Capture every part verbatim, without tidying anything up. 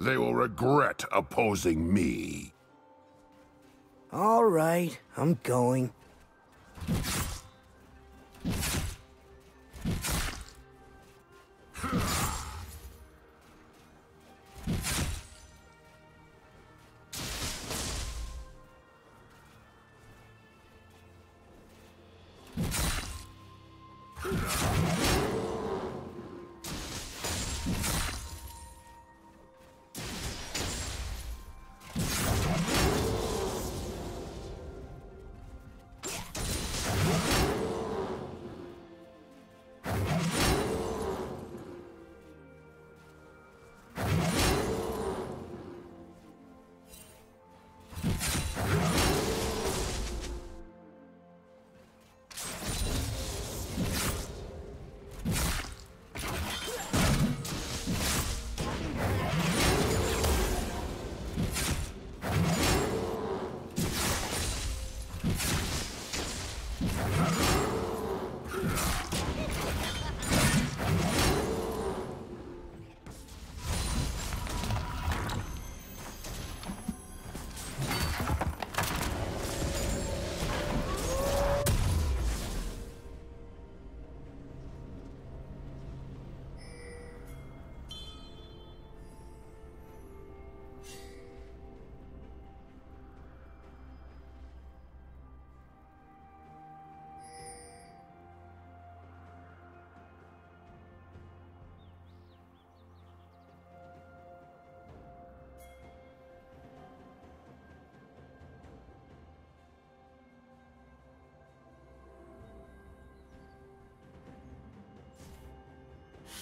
They will regret opposing me. All right, I'm going.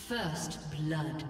First blood.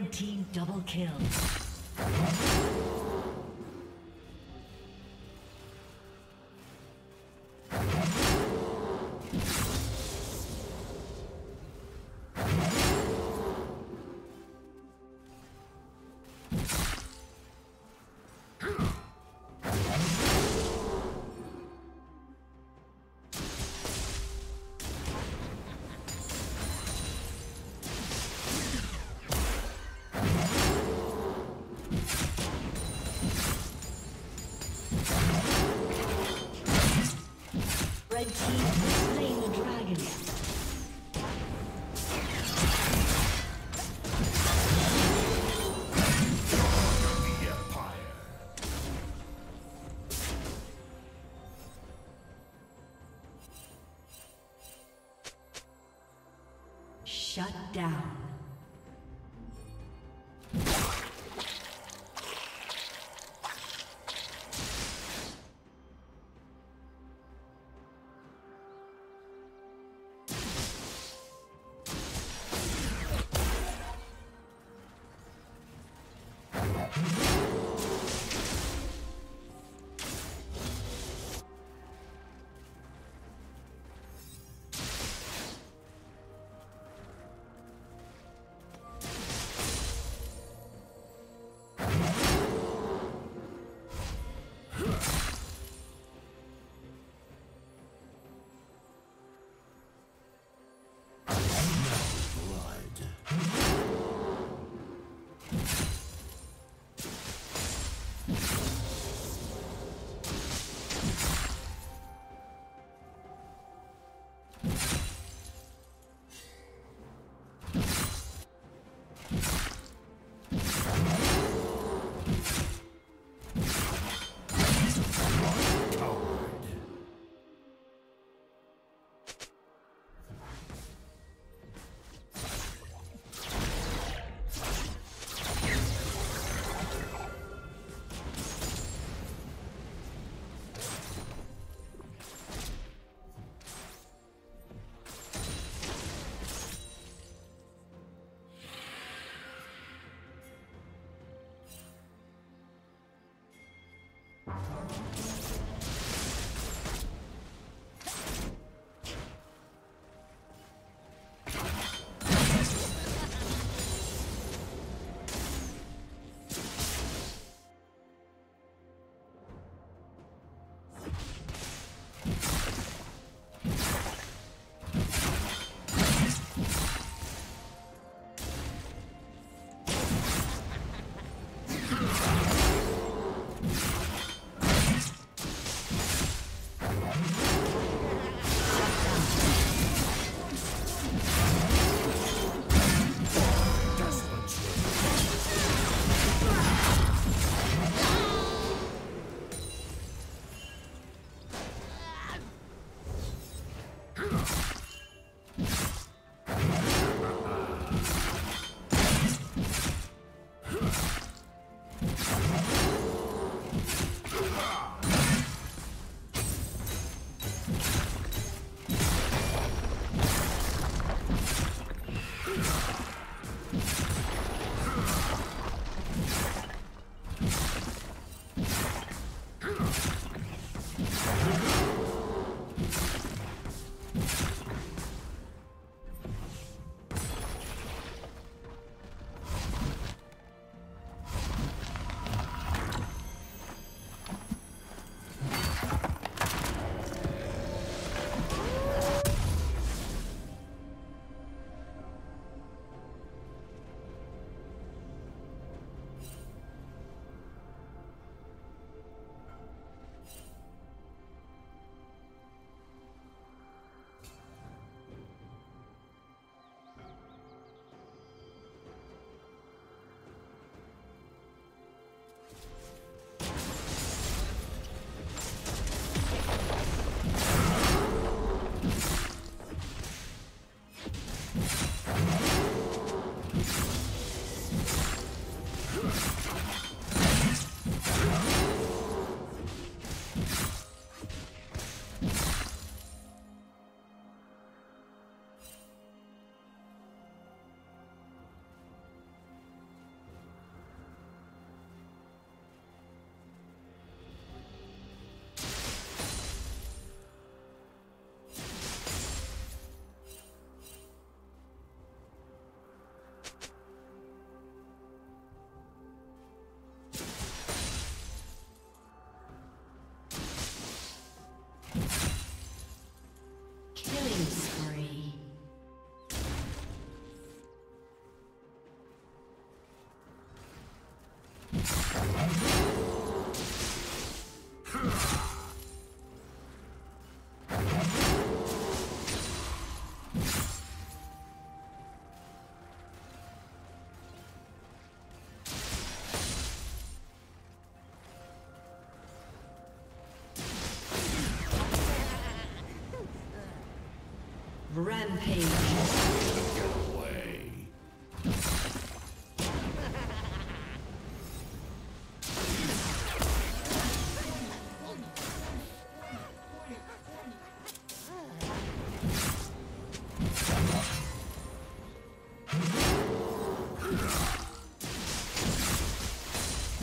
Red team double kill. Shut down.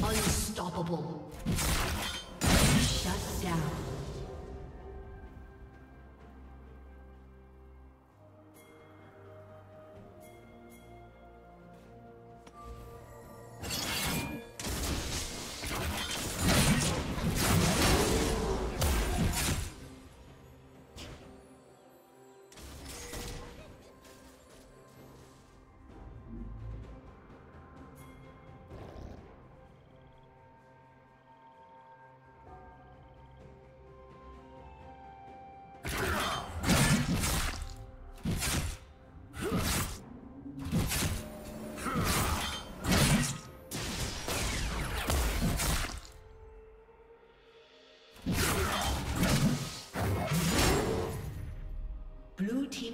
Unstoppable. Shut down. Blue team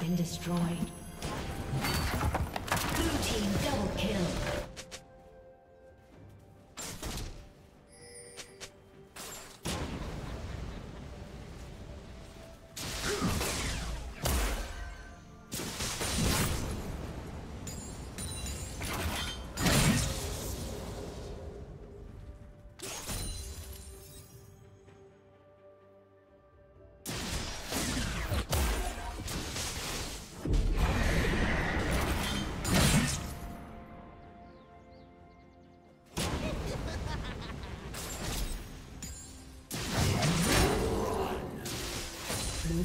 Been destroyed. Blue team double kill. Blue